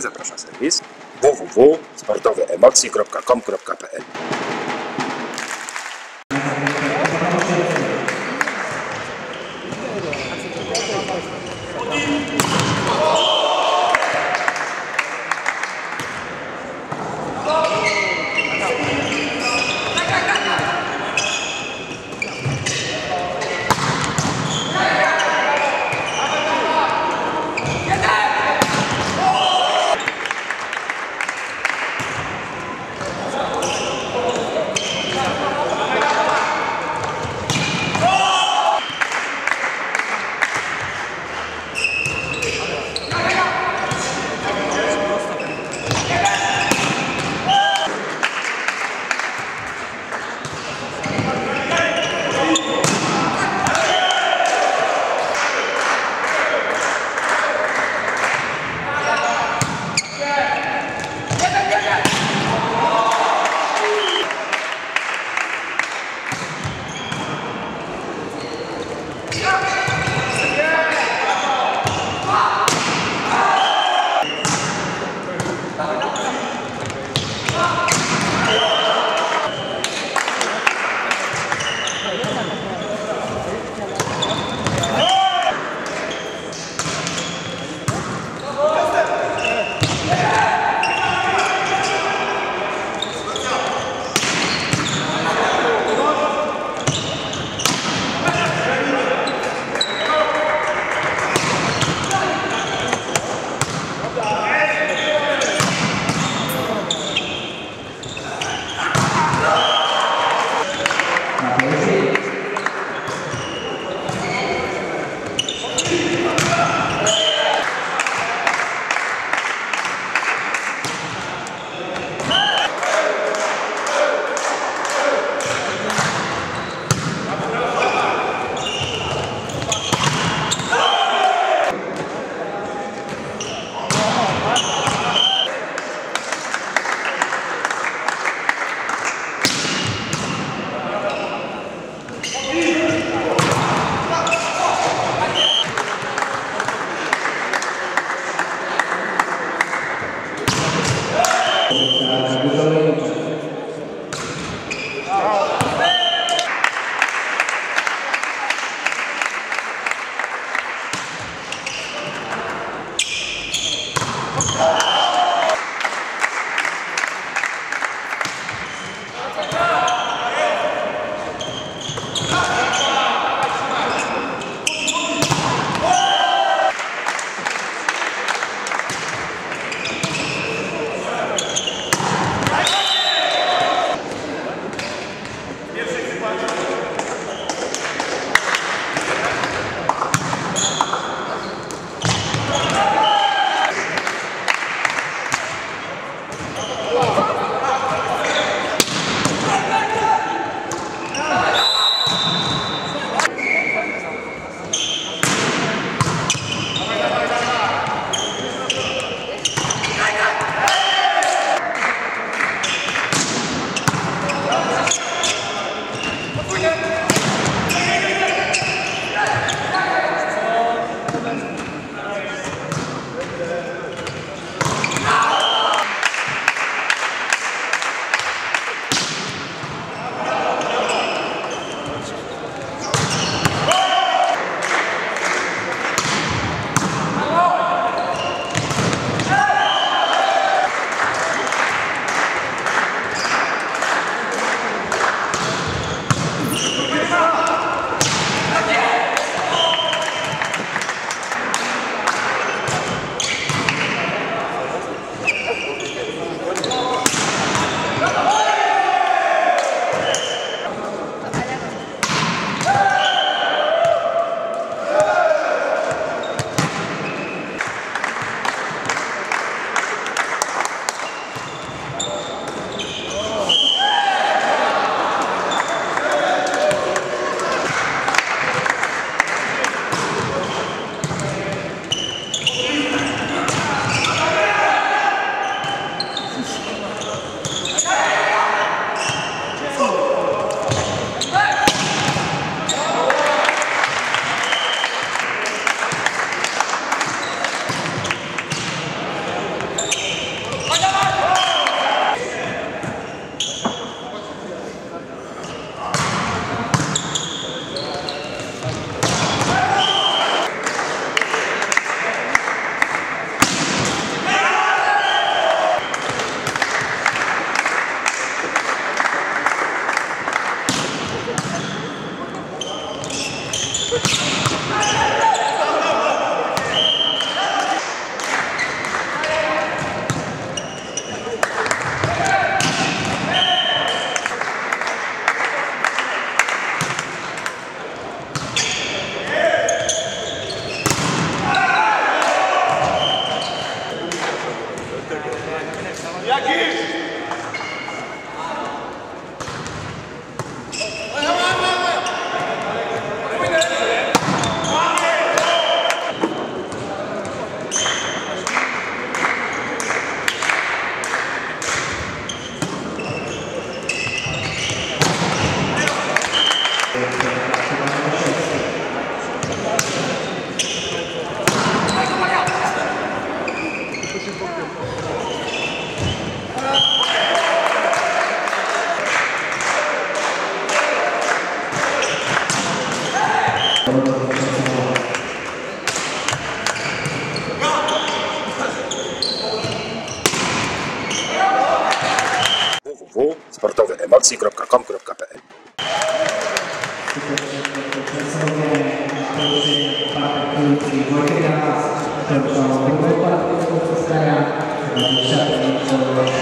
serdecznie, zapraszam na serwis www.sportoweemocje.com.pl. www.sportoweemocje.com.pl